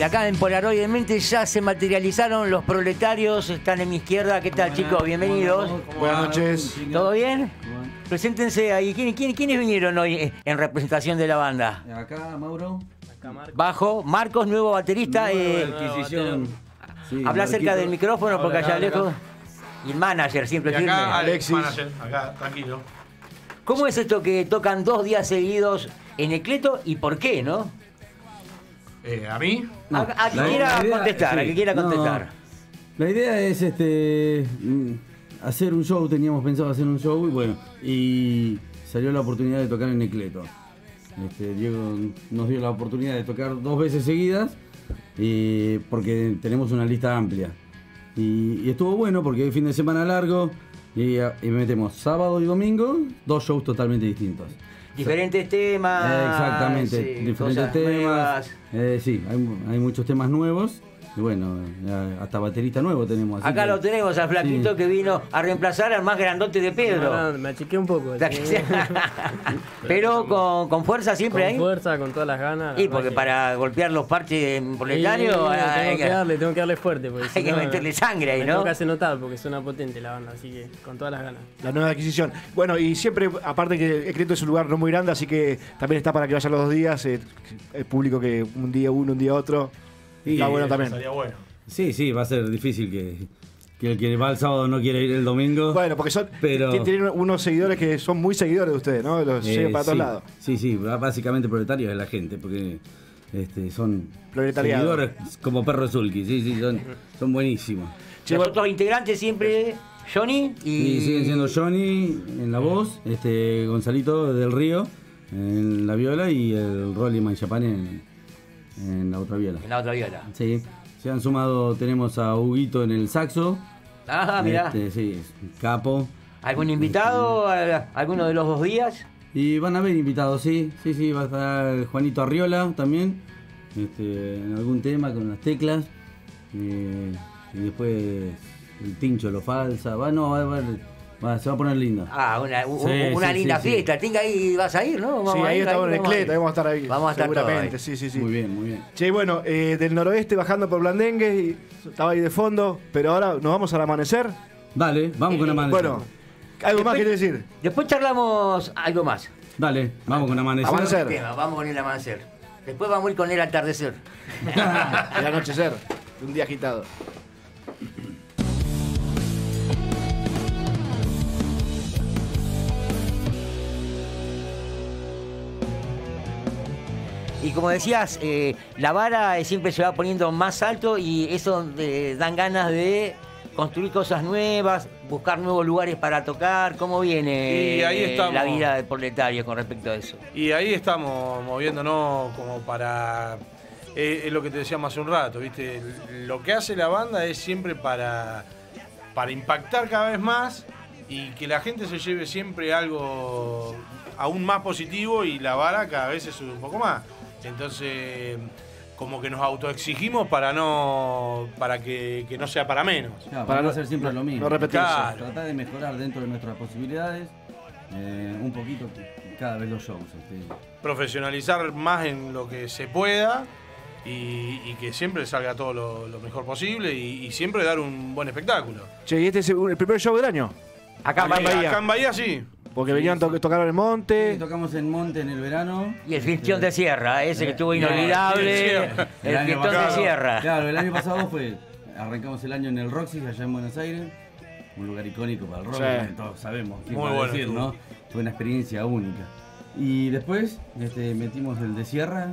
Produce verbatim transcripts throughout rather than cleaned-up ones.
Y acá en Polaroid de Mentes ya se materializaron los proletarios, están en mi izquierda. ¿Qué tal, chicos? Bienvenidos. Buenas noches. ¿Todo bien? Preséntense ahí. ¿Quién, quién, ¿Quiénes vinieron hoy en representación de la banda? Acá, Mauro. Acá, Marcos. Bajo. Marcos, nuevo baterista. Nuevo eh, sí, habla cerca del micrófono. Hola, porque allá lejos. Y el manager, siempre. Y acá, firme. Alexis. Manager, acá, tranquilo. ¿Cómo es esto que tocan dos días seguidos en Ecleto y por qué, no? Eh, ¿A mí? No. A, a, que quiera idea, contestar, sí. a que quiera contestar. No, la idea es este hacer un show, teníamos pensado hacer un show y bueno, y salió la oportunidad de tocar en Ecleto. Este, Diego nos dio la oportunidad de tocar dos veces seguidas y, porque tenemos una lista amplia. Y, y estuvo bueno porque hay fin de semana largo y, y metemos sábado y domingo, dos shows totalmente distintos. Diferentes temas. Eh, exactamente, sí, diferentes temas. Eh, sí, hay, hay muchos temas nuevos. Y bueno, hasta baterista nuevo tenemos. Así acá que, lo tenemos al flaquito, sí, que vino a reemplazar al más grandote de Pedro. No, no, me achiqué un poco. Pero con, con fuerza siempre ahí. Con fuerza, con todas las ganas. Y porque para golpear los parches proletarios. Sí, tengo, que darle, tengo que darle fuerte. Porque hay si que no, meterle sangre ahí, me ¿no? Tengo que hacer notar porque suena potente la banda, así que con todas las ganas. La nueva adquisición. Bueno, y siempre, aparte que Ecleto es un lugar no muy grande, así que también está para que vayan los dos días. Eh, el público que un día uno, un día otro. Sí, está bueno también. Sería bueno. Sí, sí, va a ser difícil que, que el que va el sábado no quiere ir el domingo. Bueno, porque son, pero... tienen unos seguidores que son muy seguidores de ustedes, ¿no? Los eh, siguen para sí, todos lados. Sí, sí, básicamente proletarios de la gente, porque este, son seguidores como perro Zulki, sí, sí, son, son buenísimos. Che, los otros integrantes siempre, Johnny y... y... siguen siendo Johnny en la voz, este Gonzalito del Río en la viola y el Rolly Manchapán en... en la otra viola. En la otra viola. Sí. Se han sumado, tenemos a Huguito en el saxo. Ah, mirá. Este, sí, capo. ¿Algún invitado? Este, ¿Alguno de los dos días? Y van a haber invitados, sí. Sí, sí, va a estar Juanito Arriola también. Este, en algún tema con las teclas. Eh, y después el Tincho lo falsa. Va, no, va a haber... Bueno, se va a poner linda. Ah, una, un, sí, una sí, linda sí, fiesta. Sí. Tinga, ahí vas a ir, ¿no? Vamos sí, ahí a ir, estamos ahí, en Ecleto, vamos a estar ahí. Vamos a estar seguramente, ahí. Sí, sí, sí. Muy bien, muy bien. Che, bueno, eh, del noroeste bajando por Blandengues, y estaba ahí de fondo, pero ahora nos vamos al amanecer. Dale, vamos eh, con amanecer. Bueno, ¿algo después, más querés decir? Después charlamos algo más. Dale, vamos con amanecer. Amanecer. Tema, vamos con el amanecer. Después vamos a ir con el atardecer. El anochecer, un día agitado. Y como decías, eh, la vara siempre se va poniendo más alto y eso eh, dan ganas de construir cosas nuevas, buscar nuevos lugares para tocar. ¿Cómo viene y ahí estamos, eh, la vida de proletario con respecto a eso? Y ahí estamos moviéndonos como para... Eh, es lo que te decíamos hace un rato, ¿viste? Lo que hace la banda es siempre para, para impactar cada vez más y que la gente se lleve siempre algo aún más positivo y la vara cada vez se sube un poco más. Entonces, como que nos autoexigimos para no para que, que no sea para menos. Claro, para, para no hacer siempre lo mismo. No repetirse. Claro. Tratar de mejorar dentro de nuestras posibilidades eh, un poquito cada vez los shows. Este. Profesionalizar más en lo que se pueda y, y que siempre salga todo lo, lo mejor posible y, y siempre dar un buen espectáculo. Che, ¿y este es el primer show del año? Acá en Bahía. Acá en Bahía, sí. Porque sí, venían a to tocar en el monte. Sí, tocamos en monte en el verano. Y el fistión de sierra, ese eh, que estuvo inolvidable. El, el, el fistión de sierra. Claro, el año pasado fue. Arrancamos el año en el Roxy, allá en Buenos Aires. Un lugar icónico para el rock, sí, todos sabemos. Muy bueno. Decir, ¿no? Fue una experiencia única. Y después este, metimos el de sierra.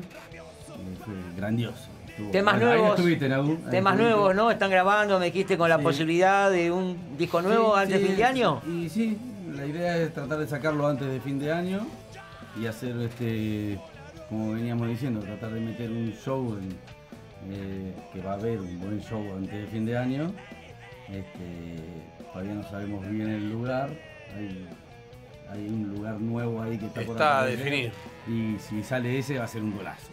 Fue grandioso. Estuvo. Temas bueno, nuevos, estuviste, Nabu, temas nuevos, ¿no? Están grabando, me dijiste, con la sí, posibilidad de un disco nuevo sí, antes sí, de fin de año. Y sí, la idea es tratar de sacarlo antes de fin de año y hacer, este, como veníamos diciendo, tratar de meter un show en, eh, que va a haber un buen show antes de fin de año. Este, todavía no sabemos bien el lugar. Hay, hay un lugar nuevo ahí que está, está por acá. Está definido. Y si sale ese va a ser un golazo.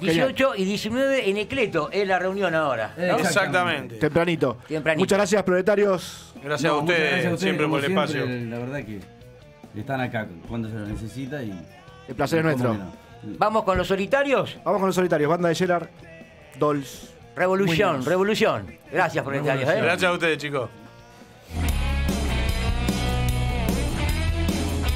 dieciocho y diecinueve en Ecleto es la reunión ahora, ¿no? Exactamente. Exactamente. Tempranito. Tempranito. Muchas gracias, proletarios. Gracias, no, a ustedes, gracias a ustedes siempre por el siempre, espacio. La verdad que están acá cuando se lo necesita y el placer es nuestro. No. ¿Vamos con los solitarios? Vamos con los solitarios, banda de Shellar. Dolls. Revolución, revolución. Gracias, proletarios. ¿eh? Gracias a ustedes, chicos.